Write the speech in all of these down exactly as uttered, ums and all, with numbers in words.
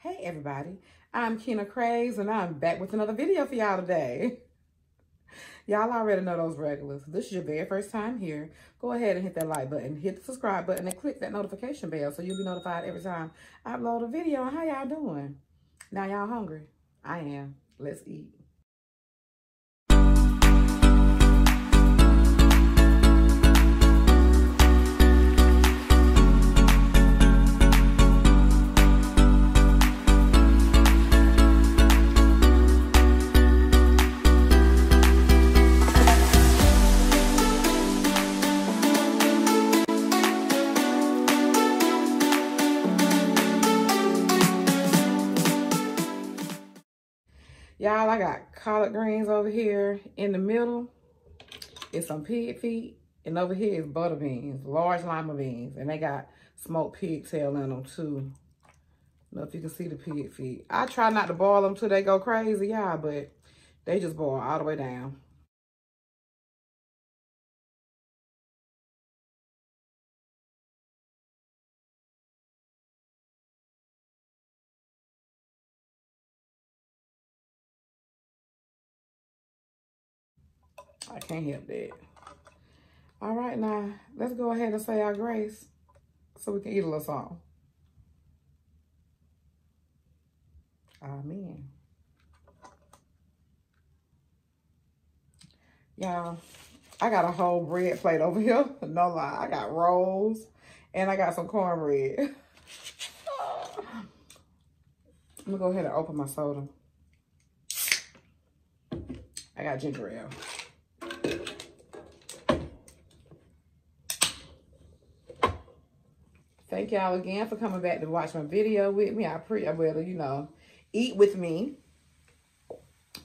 Hey everybody, I'm Kina Kraves and I'm back with another video for y'all today. Y'all already know those regulars. If this is your very first time here, go ahead and hit that like button, hit the subscribe button, and click that notification bell so you'll be notified every time I upload a video. How y'all doing? Now y'all hungry? I am. Let's eat. Y'all, I got collard greens over here. In the middle is some pig feet. And over here is butter beans, large lima beans. And they got smoked pigtail in them too. I don't know if you can see the pig feet. I try not to boil them till they go crazy, y'all, but they just boil all the way down. I can't help that. All right, now, let's go ahead and say our grace so we can eat a little song. Amen. Y'all, I got a whole bread plate over here. No lie, I got rolls and I got some cornbread. I'm gonna go ahead and open my soda. I got ginger ale. Thank y'all again for coming back to watch my video with me. I appreciate, well, you know, eat with me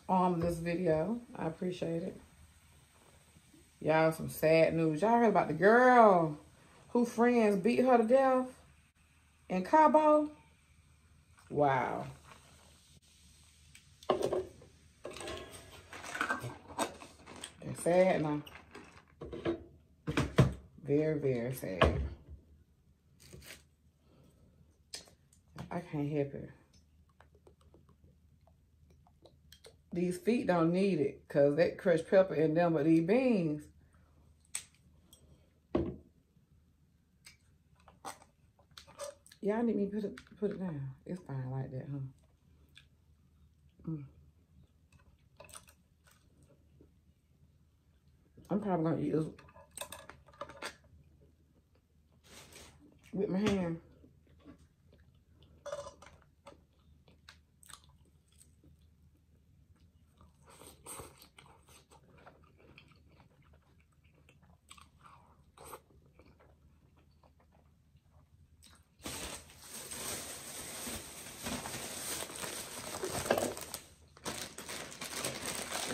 on this video. I appreciate it. Y'all, some sad news. Y'all heard about the girl who friends beat her to death in Cabo? Wow. It's sad now. Very, very sad. I can't help it. These feet don't need it because that crushed pepper in them with these beans. Y'all need me to put it, put it down. It's fine like that, huh? Mm. I'm probably going to eat this with my hand.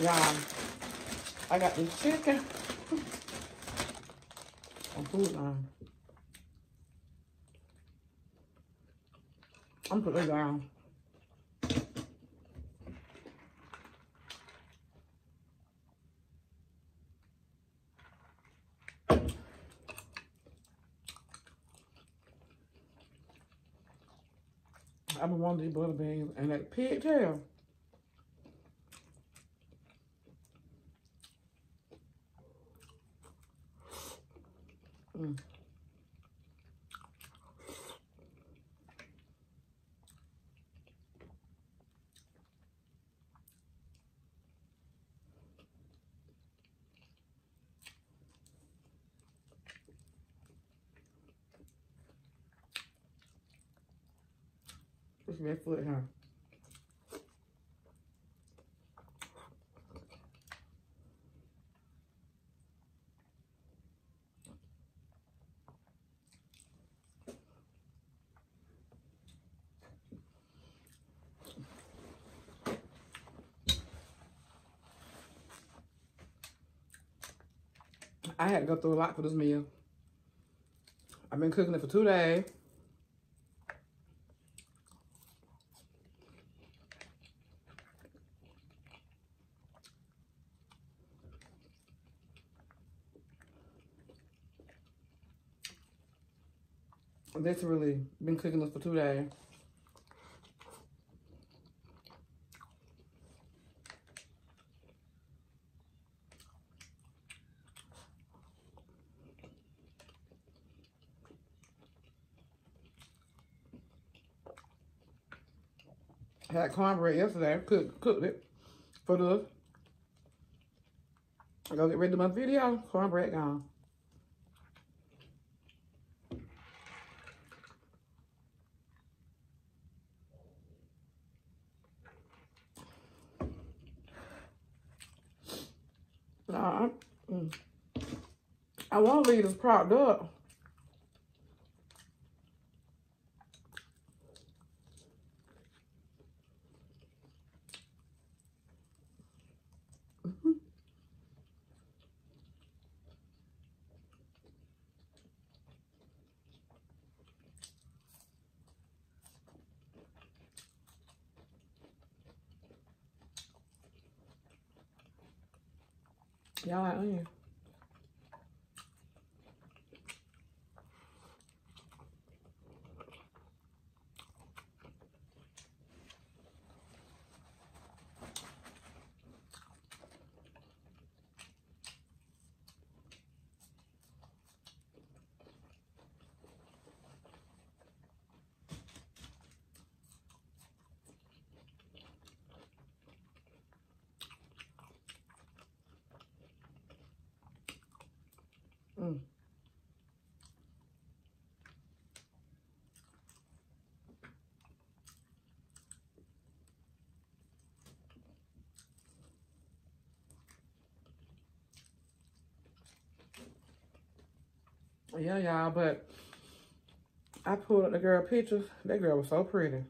Y'all, I got the chicken on food line. I'm putting it down. I've been wanting these butter beans and that pigtail. Mm. It's my foot, huh? I had to go through a lot for this meal. I've been cooking it for two days. Literally been cooking this for two days. had cornbread yesterday. I cooked, cooked it for the. I go get ready to my video. Cornbread gone. Nah, I'm, I won't leave this propped up. Y'all like onion. Mm. Yeah, y'all, but I pulled up the girl pictures. That girl was so pretty.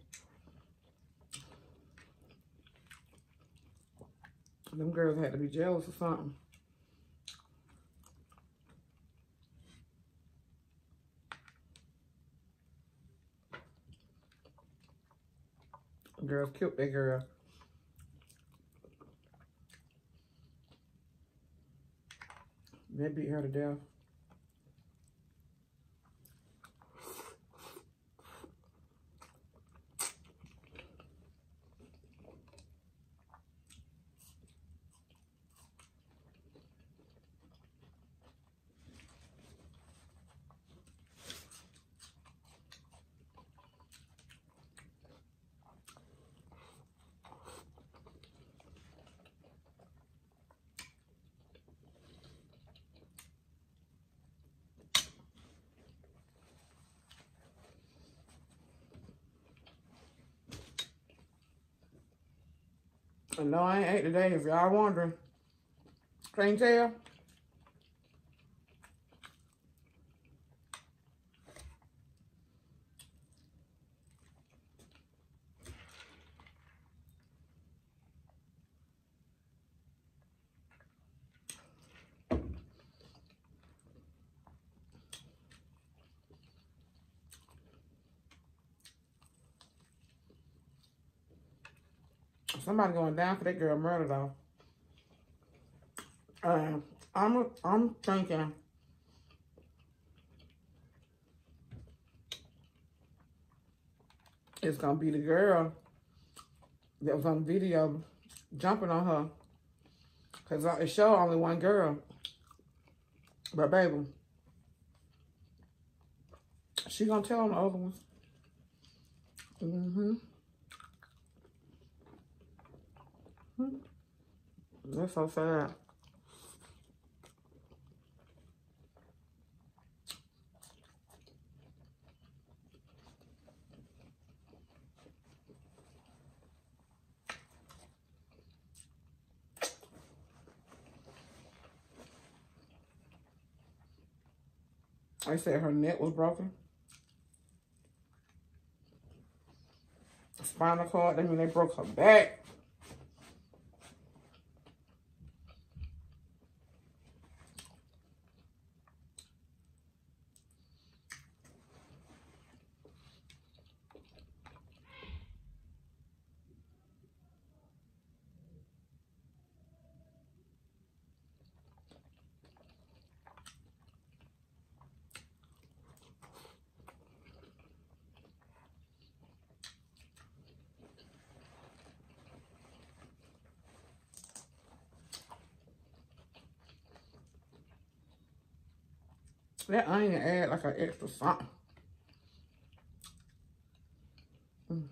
Them girls had to be jealous or something. Girl, cute big girl. They beat her to death. No, I ain't ate today, if y'all wondering. Can't tell. Somebody going down for that girl murder though. Uh, I'm I'm thinking it's gonna be the girl that was on video jumping on her, cause it showed only one girl. But baby, she gonna tell on the other ones. Mm-hmm. That's so sad. I said her neck was broken. Spinal cord, I mean they broke her back. That onion add like an extra something. Mm.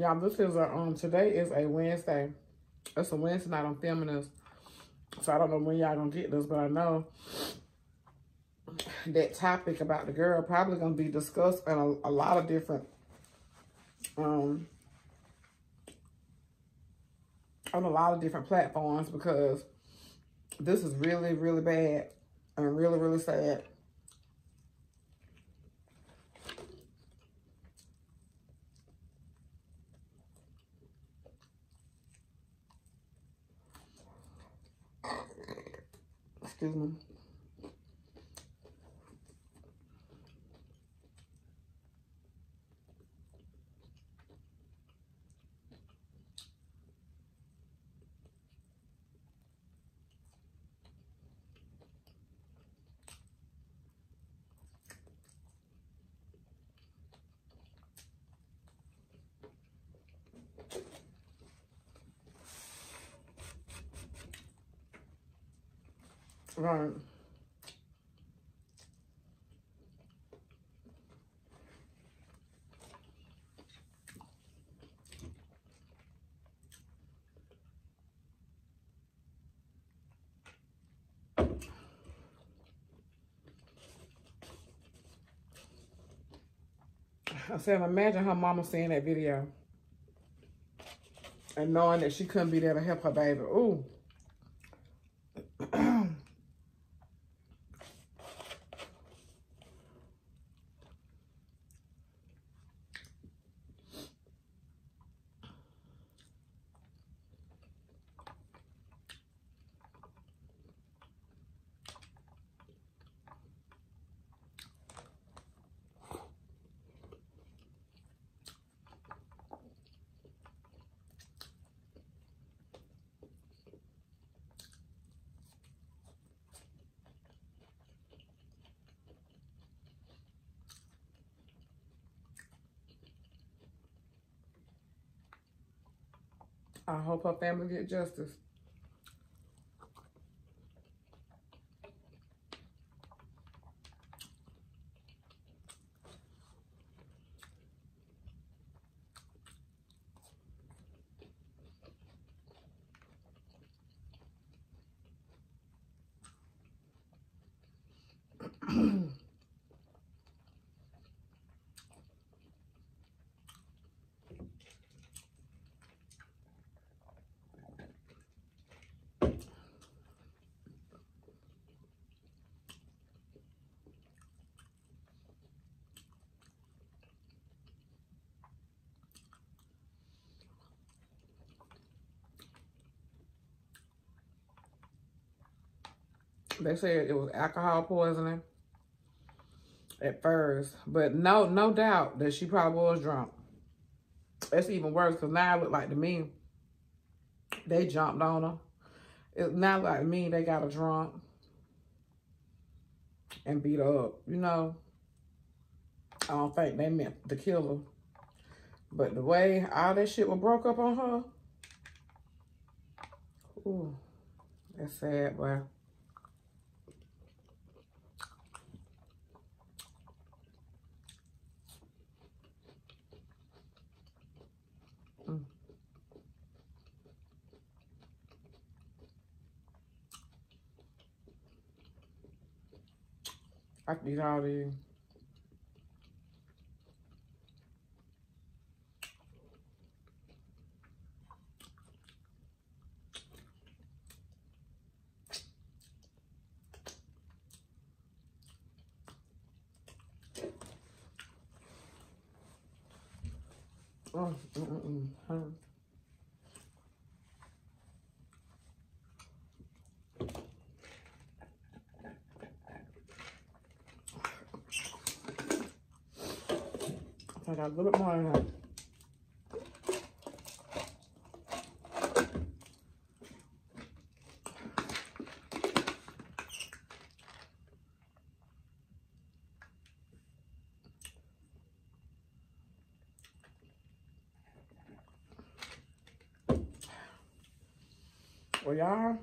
Y'all, this is a, um, today is a Wednesday. It's a Wednesday night on Feminist. So I don't know when y'all gonna get this, but I know that topic about the girl probably gonna be discussed in a, a lot of different, um, on a lot of different platforms, because this is really, really bad and really, really sad. Excuse me. Right. I said, imagine her mama seeing that video and knowing that she couldn't be there to help her baby. Ooh. I hope her family get justice. They said it was alcohol poisoning at first. But no, no doubt that she probably was drunk. That's even worse, because now it looked like to me, they jumped on her. It's not like me, they got her drunk and beat her up. You know, I don't think they meant to kill her. But the way all that shit was broke up on her, ooh, that's sad, boy. I can eat all of you. Oh, mm-mm-mm. Huh. I got a little bit more in her. Well, y'all,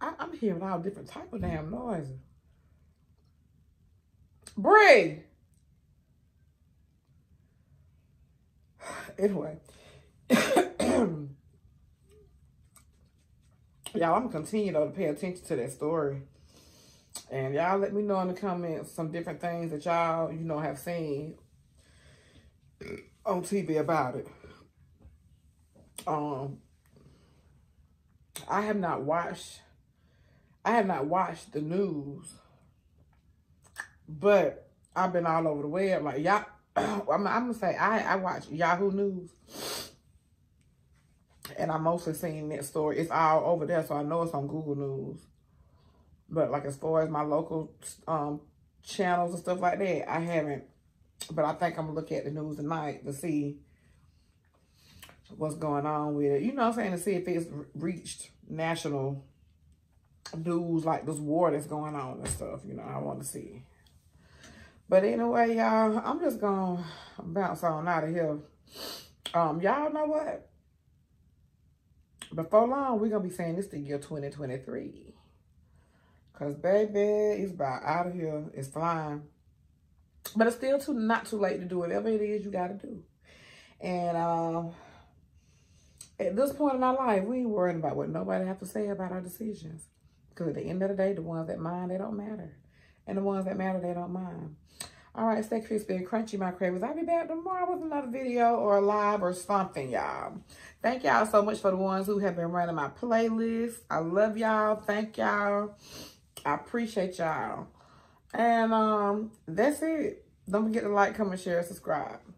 I'm hearing all different type of damn noises. Bree, Anyway. Y'all, I'm continuing though to pay attention to that story. And y'all let me know in the comments some different things that y'all, you know, have seen on T V about it. Um, I have not watched, I have not watched the news, but I've been all over the web. Like y'all, I'm, I'm gonna say I, I watch Yahoo News. And I mostly seen that story. It's all over there, so I know it's on Google News. But like as far as my local um, channels and stuff like that, I haven't. But I think I'm gonna look at the news tonight to see what's going on with it. You know what I'm saying? To see if it's reached national news, like this war that's going on and stuff. You know, I want to see. But anyway, y'all, I'm just gonna bounce on out of here. Um, y'all know what? Before long, we're going to be saying this the year twenty twenty-three. Because, baby, it's about out of here. It's flying. But it's still too not too late to do whatever it is you got to do. And um, at this point in our life, we ain't worrying about what nobody have to say about our decisions. Because at the end of the day, the ones that mind, they don't matter. And the ones that matter, they don't mind. All right, stay crispy and crunchy, my cravers. I'll be back tomorrow with another video or a live or something, y'all. Thank y'all so much for the ones who have been running my playlist. I love y'all. Thank y'all. I appreciate y'all. And um, that's it. Don't forget to like, comment, share, and subscribe.